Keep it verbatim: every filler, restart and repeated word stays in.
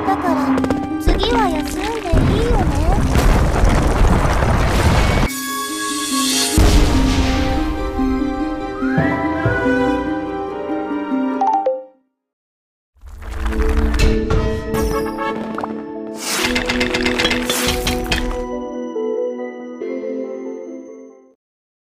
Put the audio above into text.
いたから次は休んでいいよね。